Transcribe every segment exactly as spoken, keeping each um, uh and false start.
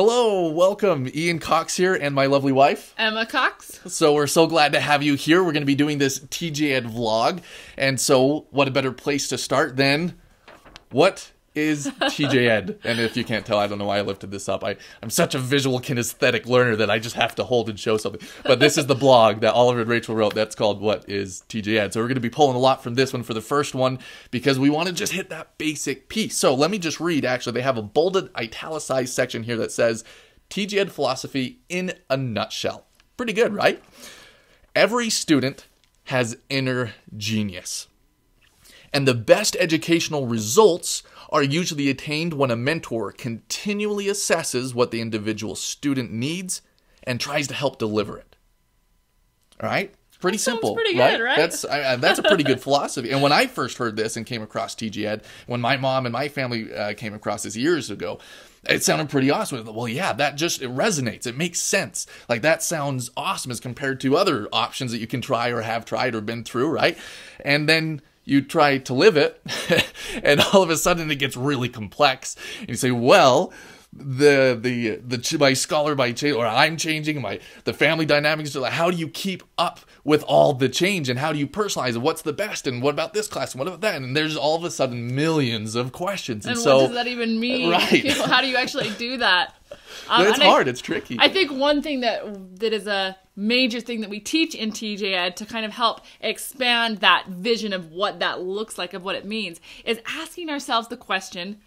Hello, welcome. Ian Cox here and my lovely wife, Emma Cox. So we're so glad to have you here. We're going to be doing this T J Ed vlog. And so what a better place to start than what is T J Ed? And if you can't tell, I don't know why I lifted this up. I, I'm such a visual kinesthetic learner that I just have to hold and show something. But this is the blog that Oliver and Rachel wrote that's called What is T J Ed? So we're going to be pulling a lot from this one for the first one because we want to just hit that basic piece. So let me just read, actually. They have a bolded, italicized section here that says T J Ed philosophy in a nutshell. Pretty good, right? Every student has inner genius. And the best educational results are usually attained when a mentor continually assesses what the individual student needs and tries to help deliver it. All right? Pretty that simple, pretty right? Good, right? That's I, that's a pretty good philosophy. And when I first heard this and came across T J Ed, when my mom and my family uh, came across this years ago, it sounded pretty awesome. Well, yeah, that just, it resonates. It makes sense. Like, that sounds awesome as compared to other options that you can try or have tried or been through, right? And then you try to live it, and all of a sudden it gets really complex. And you say, well, the the the my scholar by change, or I'm changing my the family dynamics. How do you keep up with all the change, and how do you personalize? And what's the best? And what about this class? And what about that? And there's all of a sudden millions of questions. And, and so, what does that even mean? Right? You know, how do you actually do that? Um, it's hard. I, it's tricky. I think one thing that that is a major thing that we teach in T J Ed to kind of help expand that vision of what that looks like, of what it means, is asking ourselves the question,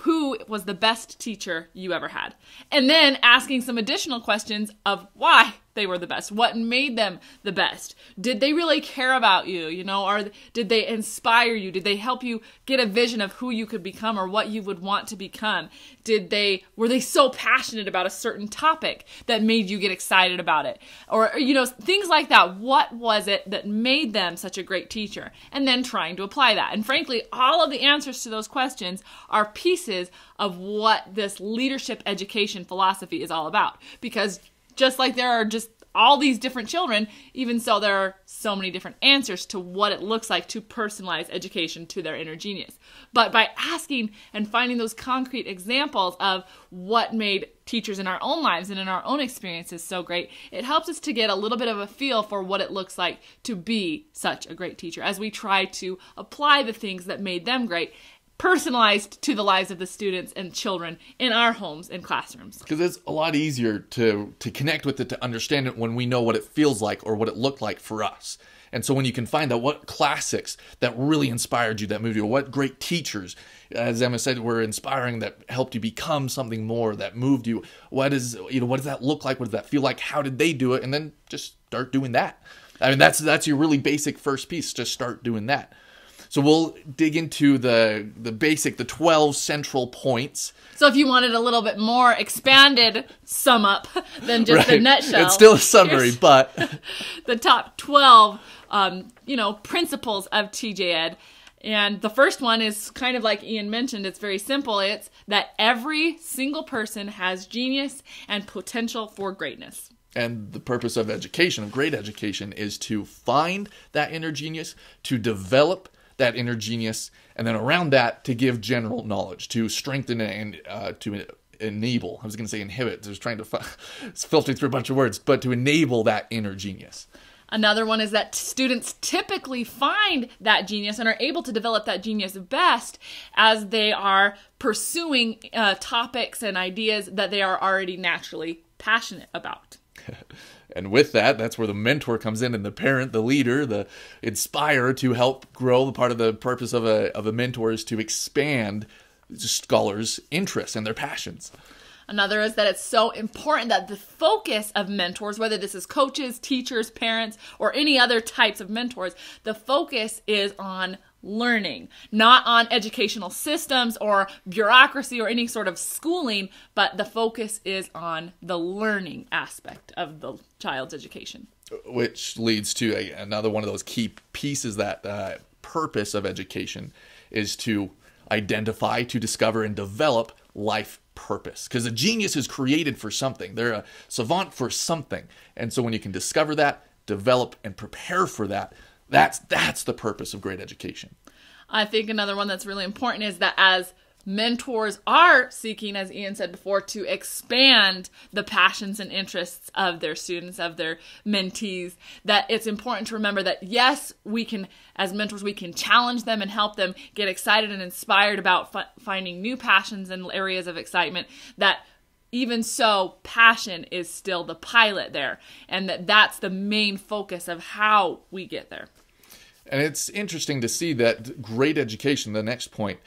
who was the best teacher you ever had? And then asking some additional questions of why they were the best. What made them the best? Did they really care about you? You know, or did they inspire you? Did they help you get a vision of who you could become or what you would want to become? Did they, were they so passionate about a certain topic that made you get excited about it? Or, you know, things like that. What was it that made them such a great teacher? And then trying to apply that. And frankly, all of the answers to those questions are pieces of what this leadership education philosophy is all about. Because just like there are just all these different children, even so there are so many different answers to what it looks like to personalize education to their inner genius. But by asking and finding those concrete examples of what made teachers in our own lives and in our own experiences so great, it helps us to get a little bit of a feel for what it looks like to be such a great teacher as we try to apply the things that made them great, personalized to the lives of the students and children in our homes and classrooms. Because it's a lot easier to, to connect with it, to understand it when we know what it feels like or what it looked like for us. And so when you can find out what classics that really inspired you, that moved you, or what great teachers, as Emma said, were inspiring, that helped you become something more, that moved you, what is, you know, what does that look like? What does that feel like? How did they do it? And then just start doing that. I mean, that's, that's your really basic first piece, just start doing that. So we'll dig into the the basic, the twelve central points. So if you wanted a little bit more expanded sum up than just right. The nutshell. It's still a summary, but the top twelve, um, you know, principles of T J Ed. And the first one is kind of like Ian mentioned. It's very simple. It's that every single person has genius and potential for greatness. And the purpose of education, of great education, is to find that inner genius, to develop that inner genius, and then around that to give general knowledge, to strengthen it and uh, to enable, I was going to say inhibit, I was trying to filter through a bunch of words, but to enable that inner genius. Another one is that students typically find that genius and are able to develop that genius best as they are pursuing uh, topics and ideas that they are already naturally passionate about. And with that, that's where the mentor comes in, and the parent, the leader, the inspirer to help grow. The part of the purpose of a, of a mentor is to expand scholars' interests and their passions. Another is that it's so important that the focus of mentors, whether this is coaches, teachers, parents, or any other types of mentors, the focus is on learning, not on educational systems or bureaucracy or any sort of schooling, but the focus is on the learning aspect of the child's education. Which leads to a, another one of those key pieces, that uh, purpose of education is to identify, to discover, and develop life purpose. Because a genius is created for something. They're a savant for something. And so when you can discover that, develop, and prepare for that, That's, that's the purpose of great education. I think another one that's really important is that as mentors are seeking, as Ian said before, to expand the passions and interests of their students, of their mentees, that it's important to remember that, yes, we can, as mentors, we can challenge them and help them get excited and inspired about f- finding new passions and areas of excitement, that even so, passion is still the pilot there, and that that's the main focus of how we get there. And it's interesting to see that great education, the next point,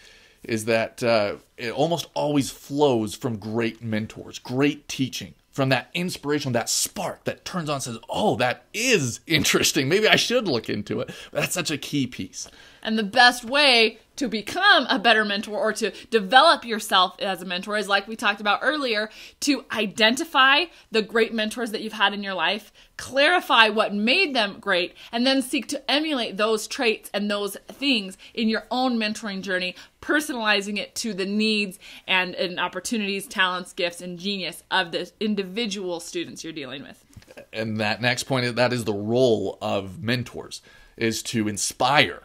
is that uh, it almost always flows from great mentors, great teaching, from that inspiration, that spark that turns on and says, oh, that is interesting. Maybe I should look into it. That's such a key piece. And the best way to become a better mentor or to develop yourself as a mentor is, like we talked about earlier, to identify the great mentors that you've had in your life, clarify what made them great, and then seek to emulate those traits and those things in your own mentoring journey, personalizing it to the needs and, and opportunities, talents, gifts, and genius of the individual students you're dealing with. And that next point, that is the role of mentors, is to inspire,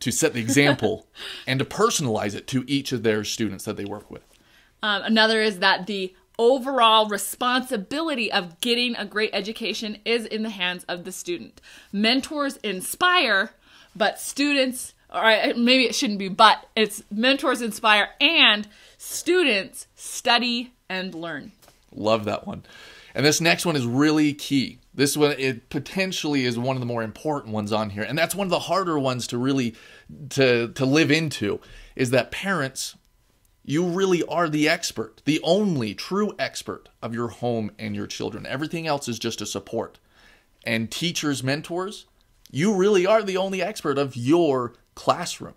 to set the example, and to personalize it to each of their students that they work with. Um, another is that the overall responsibility of getting a great education is in the hands of the student. Mentors inspire, but students, or maybe it shouldn't be, but it's mentors inspire and students study and learn. Love that one. And this next one is really key. This one, it potentially is one of the more important ones on here. And that's one of the harder ones to really, to, to live into, is that parents, you really are the expert, the only true expert of your home and your children. Everything else is just a support. And teachers, mentors, you really are the only expert of your classroom.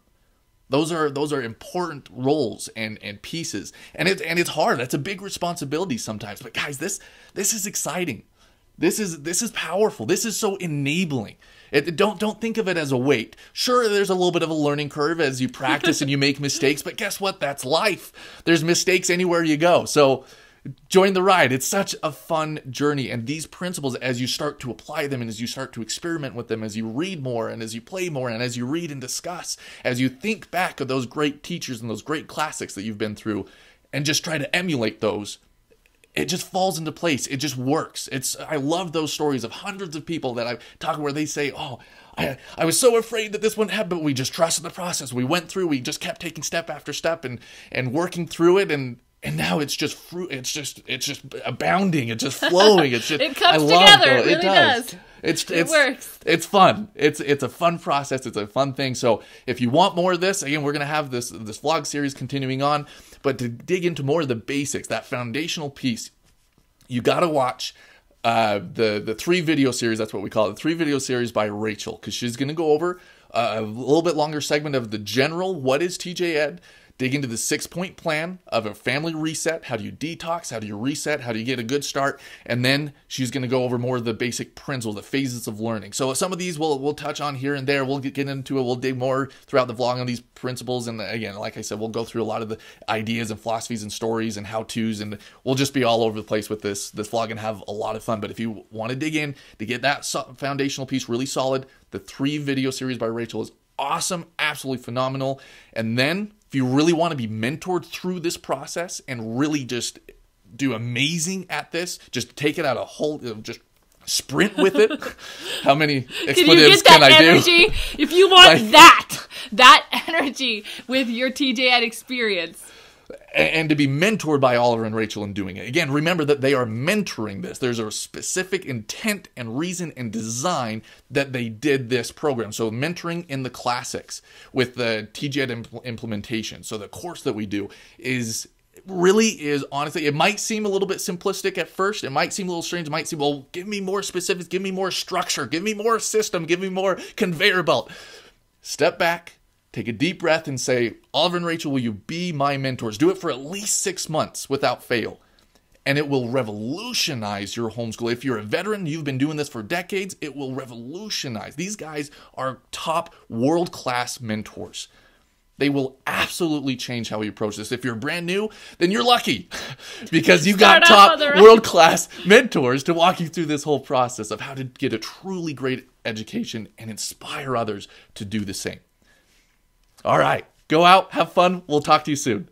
Those are those are important roles and, and pieces. And it's and it's hard. That's a big responsibility sometimes. But guys, this this is exciting. This is this is powerful. This is so enabling. It, don't don't think of it as a weight. Sure, there's a little bit of a learning curve as you practice and you make mistakes, but guess what? That's life. There's mistakes anywhere you go. So join the ride. It's such a fun journey. And these principles, as you start to apply them and as you start to experiment with them, as you read more and as you play more and as you read and discuss, as you think back of those great teachers and those great classics that you've been through and just try to emulate those, it just falls into place. It just works. It's I love those stories of hundreds of people that I talk where they say, oh, I, I was so afraid that this wouldn't happen, but we just trusted the process. We went through, we just kept taking step after step and, and working through it. And And now it's just fruit. It's just it's just abounding. It's just flowing. It's just it comes I love together. It, it really does. does. It's, it's, it works. It's fun. It's it's a fun process. It's a fun thing. So if you want more of this, again, we're gonna have this this vlog series continuing on. But to dig into more of the basics, that foundational piece, you gotta watch uh, the the three video series. That's what we call it. The three video series by Rachel, because she's gonna go over uh, a little bit longer segment of the general. What is T J Ed? Dig into the six-point plan of a family reset. How do you detox? How do you reset? How do you get a good start? And then she's going to go over more of the basic principles, the phases of learning. So some of these we'll, we'll touch on here and there. We'll get, get into it. We'll dig more throughout the vlog on these principles. And again, like I said, we'll go through a lot of the ideas and philosophies and stories and how-tos. And we'll just be all over the place with this, this vlog and have a lot of fun. But if you want to dig in to get that so- foundational piece really solid, the three video series by Rachel is awesome, absolutely phenomenal. And then if you really want to be mentored through this process and really just do amazing at this, just take it out a whole, just sprint with it. How many expletives can, you get that can I energy? do? If you want like, that, that energy with your T J Ed experience. And to be mentored by Oliver and Rachel in doing it. Again, remember that they are mentoring this. There's a specific intent and reason and design that they did this program. So mentoring in the classics with the T J Ed impl- implementation. So the course that we do is really is, honestly, it might seem a little bit simplistic at first. It might seem a little strange. It might seem, well, give me more specifics. Give me more structure. Give me more system. Give me more conveyor belt. Step back. Take a deep breath and say, Oliver and Rachel, will you be my mentors? Do it for at least six months without fail. And it will revolutionize your homeschool. If you're a veteran, you've been doing this for decades, it will revolutionize. These guys are top world-class mentors. They will absolutely change how you approach this. If you're brand new, then you're lucky because you've got top world-class mentors to walk you through this whole process of how to get a truly great education and inspire others to do the same. All right, Go out, have fun. We'll talk to you soon.